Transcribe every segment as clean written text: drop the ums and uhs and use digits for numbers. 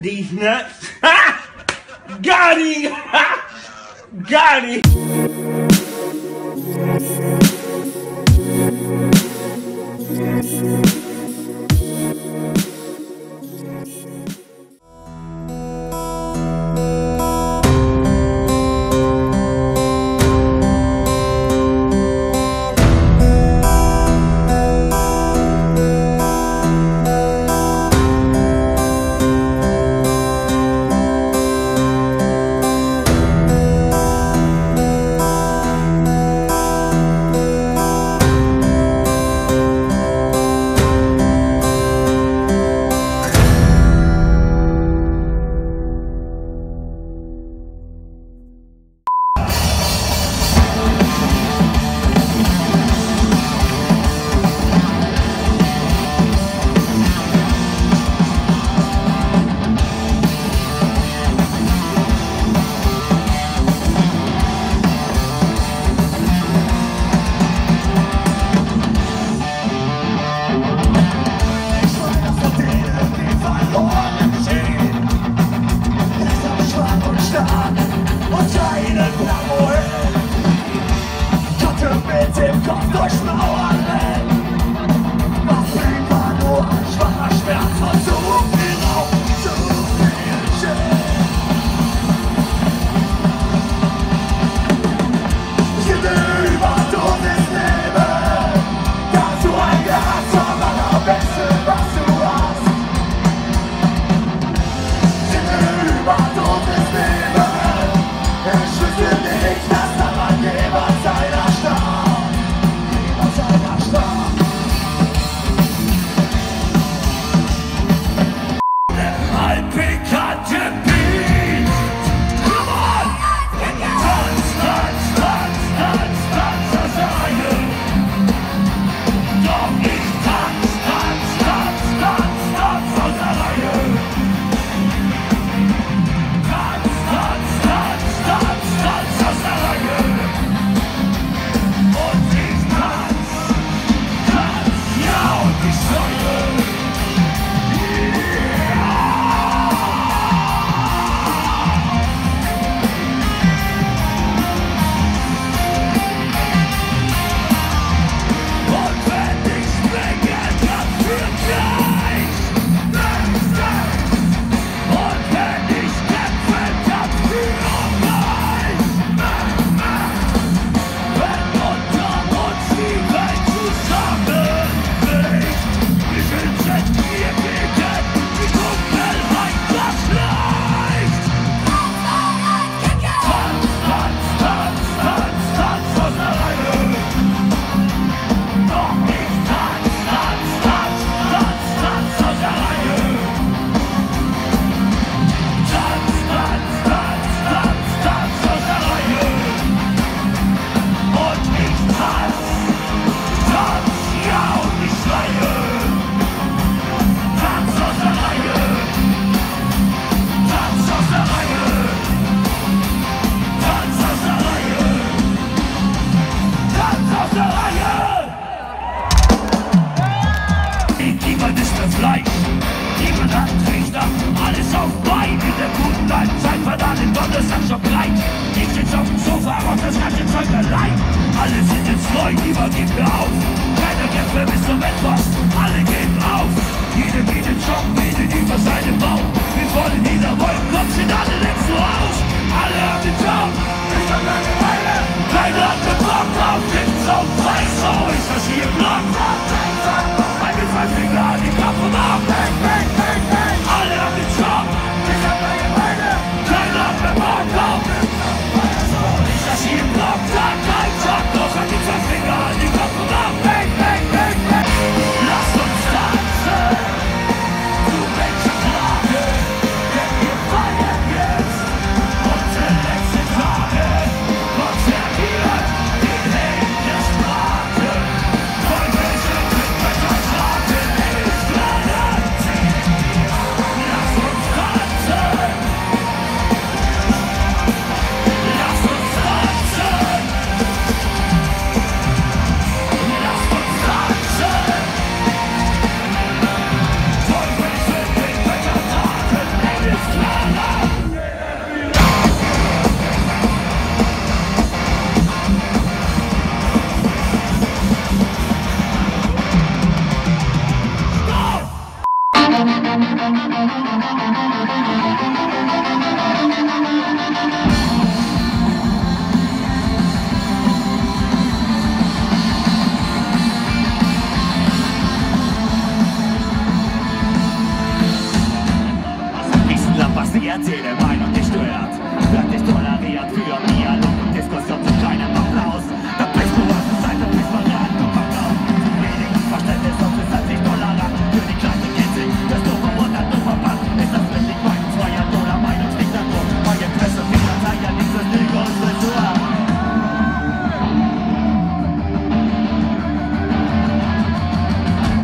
These nuts. Ha! Got it! Ha! Got it!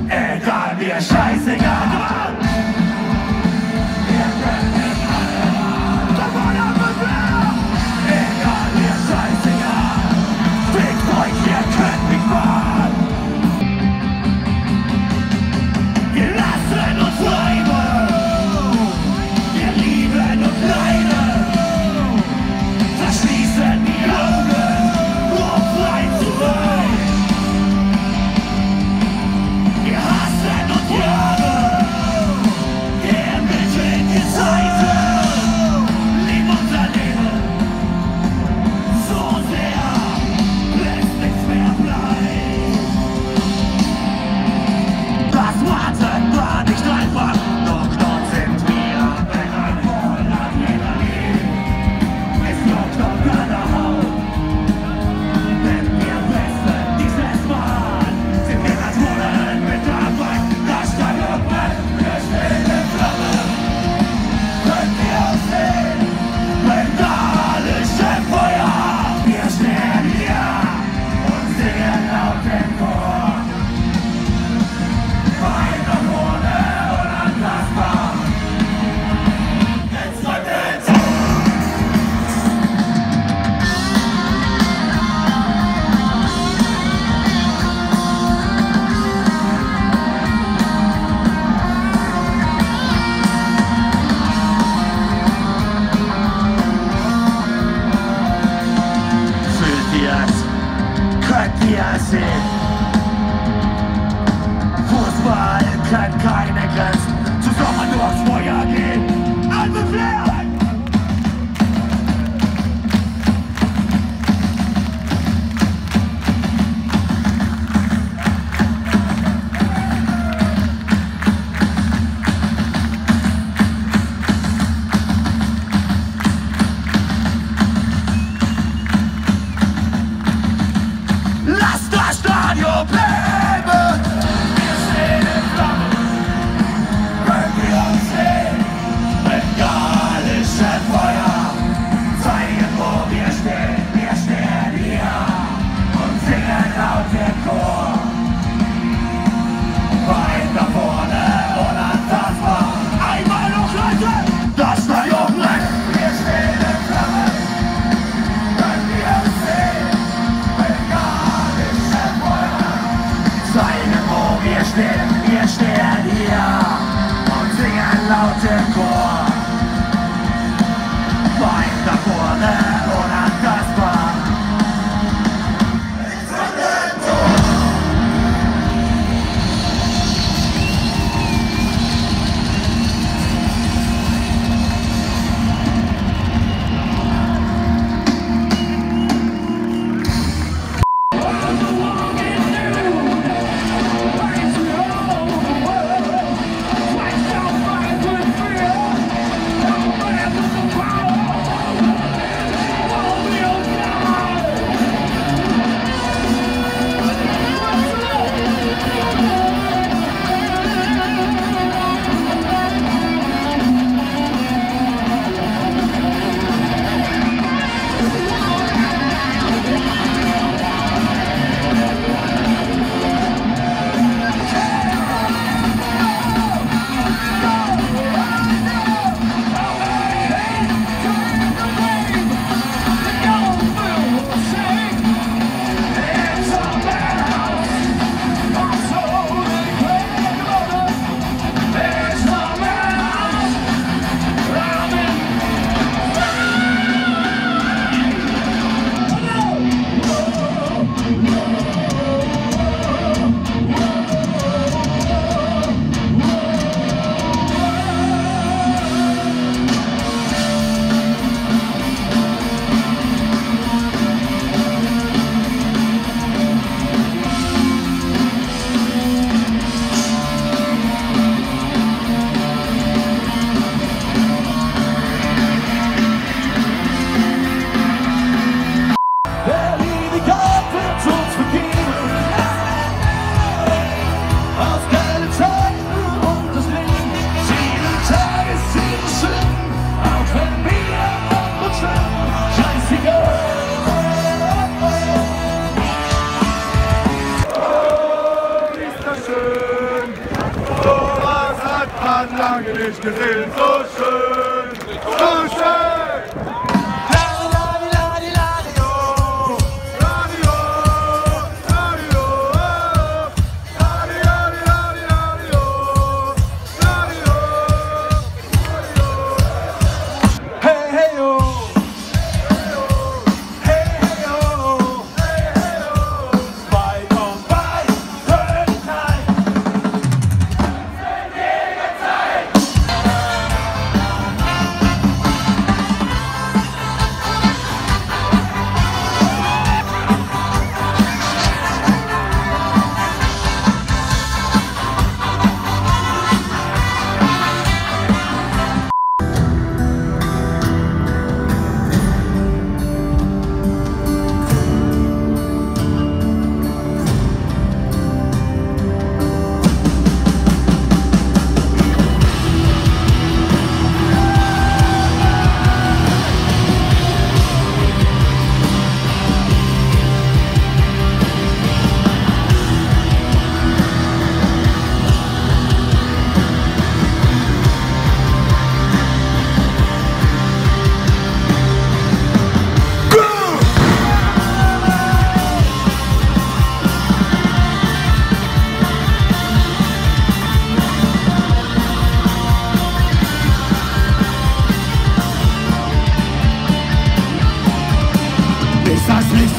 Egal, mir scheißegal. nicht gesehen, so schön, so schön.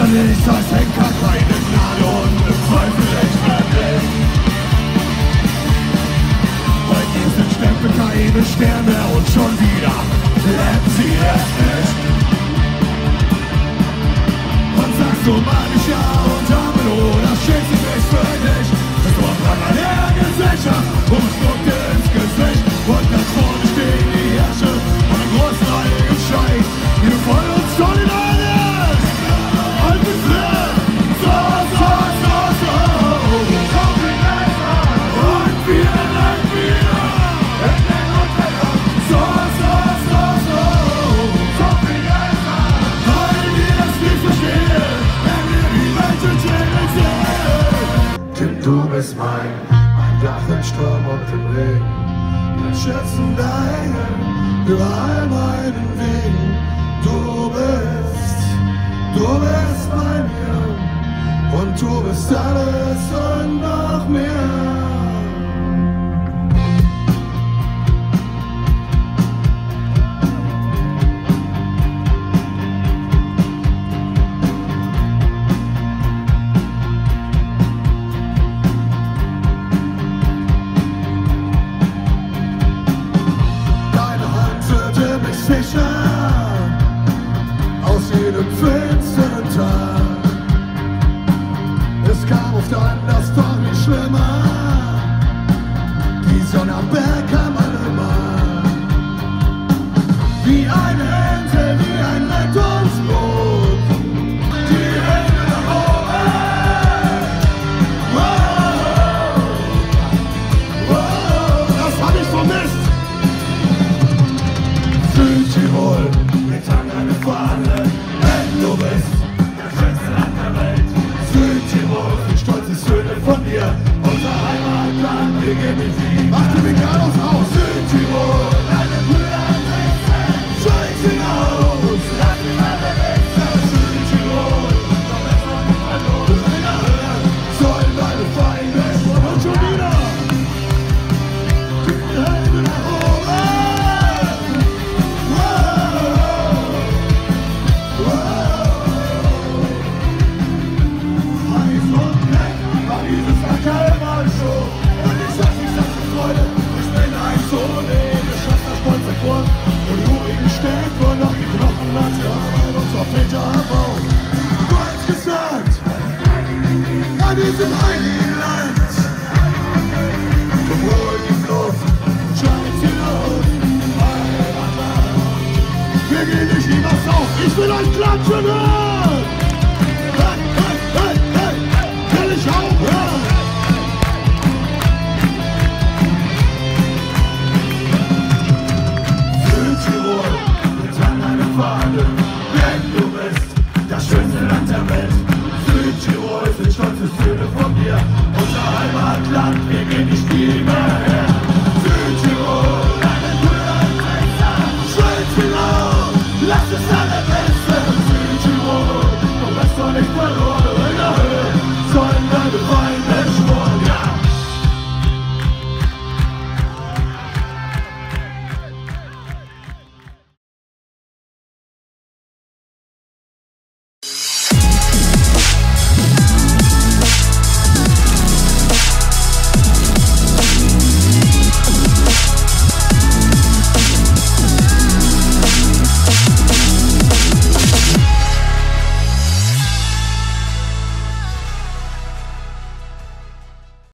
Ich als Henker keine Gnade und im Zweifel echt verletzt. Heute sind Stempel keine Sterne und schon wieder lebt sie erst nicht. Und sagst du mal nicht ja und Amen oder schätzt sie mich für dich. Das Wort an der Gesellschaft und spuck dir ins Gesicht. Und ganz vorne stehen die Herrsche und im großen Heiligen Schein, die du voll und solidarisch. Du bist mein Dach im Sturm und im Regen, mein Schützen deinen, überall meinen Wegen. Du bist bei mir und du bist alles und noch mehr. Aus jedem finsteren Tag. Es kam oft anders, doch nicht schlimmer. Die Sonne am Berg kam an den Mann. Wie eine Ente, wie ein Rettungsboot. Die Hände nach oben. Wow, wow, das hab ich vermisst. Südtirol, wir tragen eine Fahne, wenn du bist das schönste Land der Welt. Südtirol, die stolze Söhne von dir, unser Heimatland, wir geben dich lieb. Mach die Veganos aus, Südtirol, deine Brüder an den Fans, schalt ihn aus, lass ihn an der Welt. Südtirol, doch es war nicht verloren. Wir sind erhört, sollen deine Feinde und schon wieder. Die Hände nach oben. Diesem heiligen Land, vom ruhigen Luft, schreit sie laut, Heimatland. Wir gehen nicht niemals auf, ich will euch klatschen hören!